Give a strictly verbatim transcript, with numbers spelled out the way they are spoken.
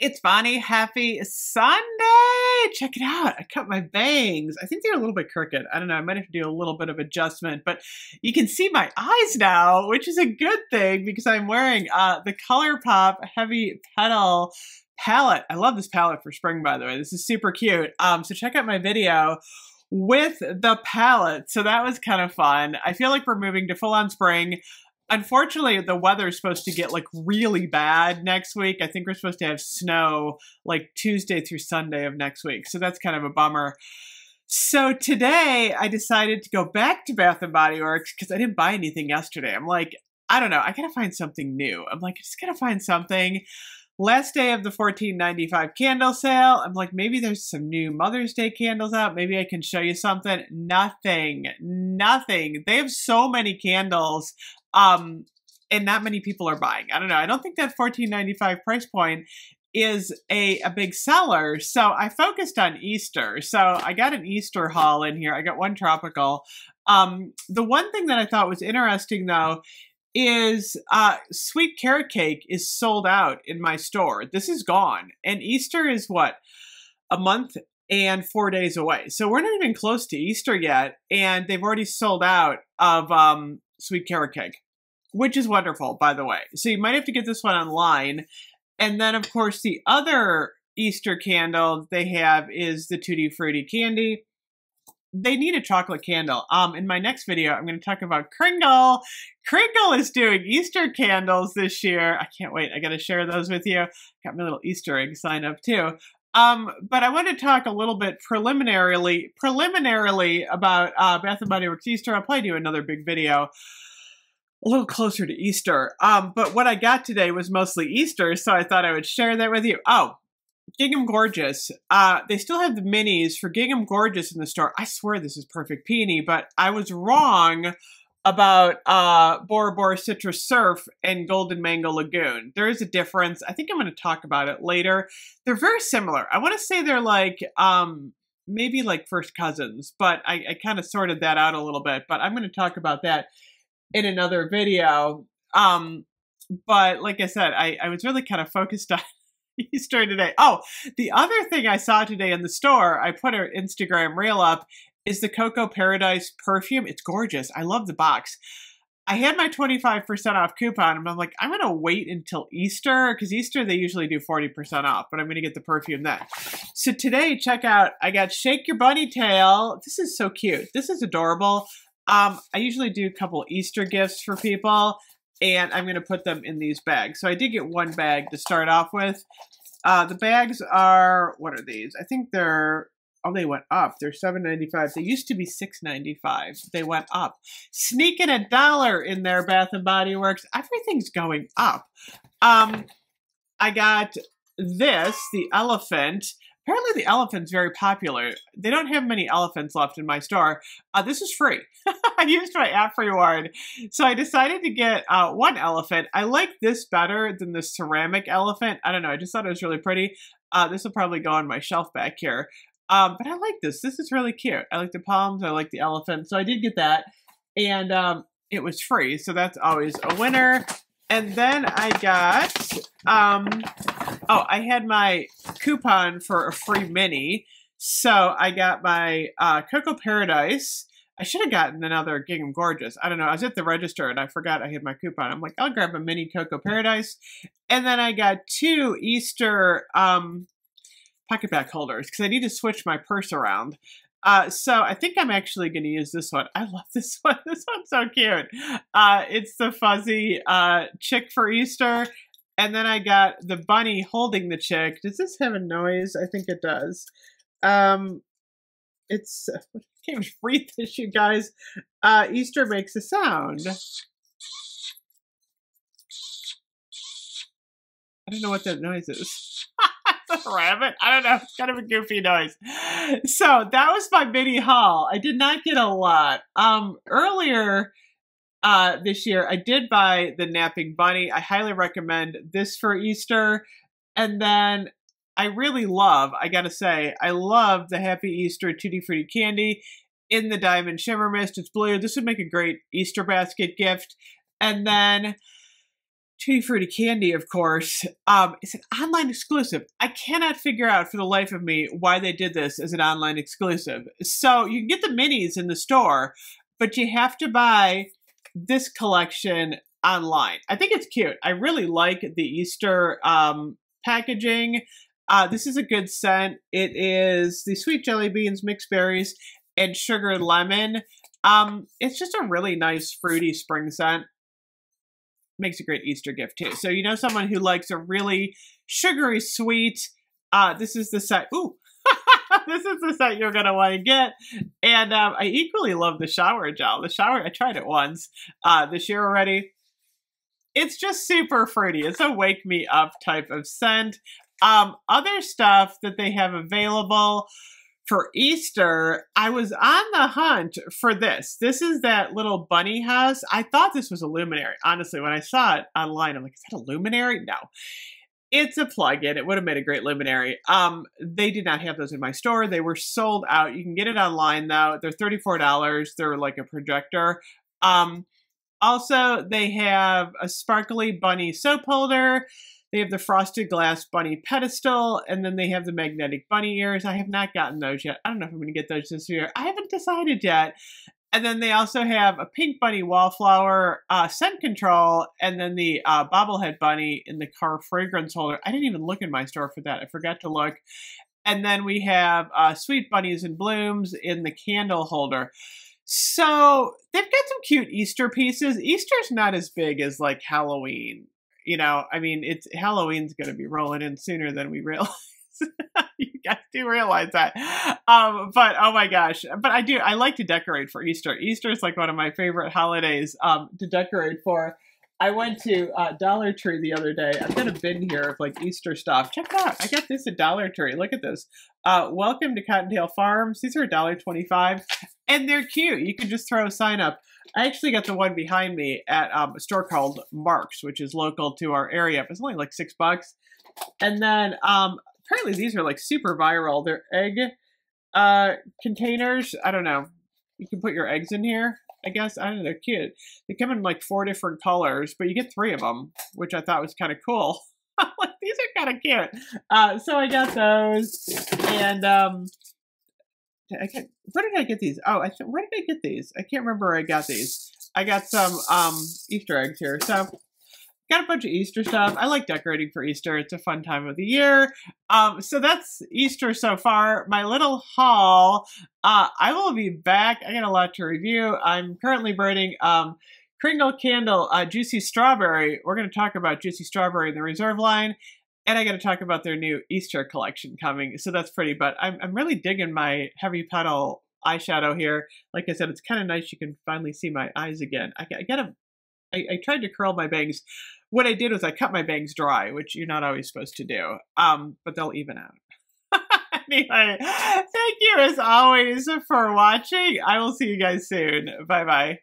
It's Bonnie. Happy Sunday. Check it out. I cut my bangs. I think they're a little bit crooked. I don't know. I might have to do a little bit of adjustment, but you can see my eyes now, which is a good thing because I'm wearing uh, the ColourPop Heavy Petal palette. I love this palette for spring, by the way. This is super cute. Um, so check out my video with the palette. So that was kind of fun. I feel like we're moving to full-on spring. Unfortunately, the weather is supposed to get like really bad next week. I think we're supposed to have snow like Tuesday through Sunday of next week. So that's kind of a bummer. So today I decided to go back to Bath and Body Works because I didn't buy anything yesterday. I'm like, I don't know. I got to find something new. I'm like, I just got to find something. Last day of the fourteen ninety-five candle sale. I'm like, maybe there's some new Mother's Day candles out. Maybe I can show you something. Nothing. Nothing. They have so many candles. Um, and not many people are buying. I don't know. I don't think that fourteen ninety-five price point is a, a big seller. So I focused on Easter. So I got an Easter haul in here. I got one tropical. Um, the one thing that I thought was interesting though, is uh, sweet carrot cake is sold out in my store. This is gone. And Easter is what? A month and four days away. So we're not even close to Easter yet. And they've already sold out of um, sweet carrot cake, which is wonderful, by the way. So you might have to get this one online. And then, of course, the other Easter candle they have is the Tutti Fruity Candy. They need a chocolate candle. Um, in my next video, I'm going to talk about Kringle. Kringle is doing Easter candles this year. I can't wait. I got to share those with you. Got my little Easter egg sign up too. Um, but I want to talk a little bit preliminarily, preliminarily about uh, Bath and Body Works Easter. I'll probably do another big video a little closer to Easter. Um, but what I got today was mostly Easter, so I thought I would share that with you. Oh. Gingham Gorgeous. Uh, they still have the minis for Gingham Gorgeous in the store. I swear this is Perfect Peony, but I was wrong about uh, Bora Bora Citrus Surf and Golden Mango Lagoon. There is a difference. I think I'm going to talk about it later. They're very similar. I want to say they're like um, maybe like first cousins, but I, I kind of sorted that out a little bit. But I'm going to talk about that in another video. Um, but like I said, I, I was really kind of focused on Easter today. Oh, the other thing I saw today in the store, I put her Instagram reel up, is the Cocoa Paradise perfume. It's gorgeous. I love the box. I had my twenty-five percent off coupon, and I'm like, I'm going to wait until Easter, because Easter they usually do forty percent off, but I'm going to get the perfume then. So today, check out, I got Shake Your Bunny Tail. This is so cute. This is adorable. Um, I usually do a couple Easter gifts for people. And I'm going to put them in these bags. So I did get one bag to start off with. Uh, the bags are, what are these? I think they're, oh, they went up. They're seven ninety-five. They used to be six ninety-five. They went up. Sneaking a dollar in there, Bath and Body Works. Everything's going up. Um, I got this, the elephant. Apparently the elephant's very popular. They don't have many elephants left in my store. Uh, this is free. I used my app reward. So I decided to get uh, one elephant. I like this better than the ceramic elephant. I don't know. I just thought it was really pretty. Uh, this will probably go on my shelf back here. Um, but I like this. This is really cute. I like the palms. I like the elephant. So I did get that. And um, it was free. So that's always a winner. And then I got... Um, Oh, I had my coupon for a free mini, so I got my uh, Cocoa Paradise. I should have gotten another Gingham Gorgeous. I don't know. I was at the register, and I forgot I had my coupon. I'm like, I'll grab a mini Cocoa Paradise. And then I got two Easter um, pocket back holders because I need to switch my purse around. Uh, so I think I'm actually going to use this one. I love this one. This one's so cute. Uh, it's the fuzzy uh, chick for Easter. And then I got the bunny holding the chick. Does this have a noise? I think it does. Um, it's, I can't read this, you guys. Uh, Easter makes a sound. I don't know what that noise is. It's a rabbit. I don't know. It's kind of a goofy noise. So that was my mini haul. I did not get a lot. Um, earlier... Uh, this year, I did buy the Napping Bunny. I highly recommend this for Easter. And then I really love, I gotta say, I love the Happy Easter Tutti Fruity Candy in the Diamond Shimmer Mist. It's blue. This would make a great Easter basket gift. And then Tutti Fruity Candy, of course, um, is an online exclusive. I cannot figure out for the life of me why they did this as an online exclusive. So you can get the minis in the store, but you have to buy this collection online. I think it's cute. I really like the Easter um, packaging. Uh, this is a good scent. It is the sweet jelly beans, mixed berries, and sugar lemon. Um, it's just a really nice fruity spring scent. Makes a great Easter gift too. So you know someone who likes a really sugary sweet. Uh, this is the scent. Ooh, this is the scent you're gonna want to get. And um, I equally love the shower gel. The shower, I tried it once uh, this year already. It's just super fruity. It's a wake me up type of scent. Um, other stuff that they have available for Easter, I was on the hunt for this. This is that little bunny house. I thought this was a luminary. Honestly, when I saw it online, I'm like, is that a luminary? No. It's a plug-in. It would have made a great luminary. Um, they did not have those in my store. They were sold out. You can get it online, though. They're thirty-four dollars. They're like a projector. Um, also, they have a sparkly bunny soap holder. They have the frosted glass bunny pedestal, and then they have the magnetic bunny ears. I have not gotten those yet. I don't know if I'm going to get those this year. I haven't decided yet. And then they also have a pink bunny wallflower, uh, scent control, and then the uh, bobblehead bunny in the car fragrance holder. I didn't even look in my store for that. I forgot to look. And then we have uh, sweet bunnies and blooms in the candle holder. So they've got some cute Easter pieces. Easter's not as big as like Halloween. You know, I mean, it's Halloween's going to be rolling in sooner than we realize. You guys do realize that. Um, but, oh my gosh. But I do, I like to decorate for Easter. Easter is like one of my favorite holidays um, to decorate for. I went to uh, Dollar Tree the other day. I've got a bin here of like Easter stuff. Check it out. I got this at Dollar Tree. Look at this. Uh, welcome to Cottontail Farms. These are a dollar twenty-five. And they're cute. You can just throw a sign up. I actually got the one behind me at um, a store called Mark's, which is local to our area. It's only like six bucks. And then um, apparently these are like super viral. They're egg uh, containers. I don't know. You can put your eggs in here, I guess. I don't know. They're cute. They come in like four different colors, but you get three of them, which I thought was kind of cool. Like, these are kind of cute. Uh, so I got those. And... Um, I can't, where did I get these? Oh, I th where did I get these? I can't remember where I got these. I got some um, Easter eggs here. So, got a bunch of Easter stuff. I like decorating for Easter. It's a fun time of the year. Um, so, that's Easter so far. My little haul. Uh, I will be back. I got a lot to review. I'm currently burning um, Kringle Candle uh, Juicy Strawberry. We're going to talk about Juicy Strawberry in the Reserve line. And I got to talk about their new Easter collection coming. So that's pretty, but I'm, I'm really digging my Heavy Petal eyeshadow here. Like I said, it's kind of nice. You can finally see my eyes again. I, I got to, I, I tried to curl my bangs. What I did was I cut my bangs dry, which you're not always supposed to do, um, but they'll even out. Anyway, thank you as always for watching. I will see you guys soon. Bye-bye.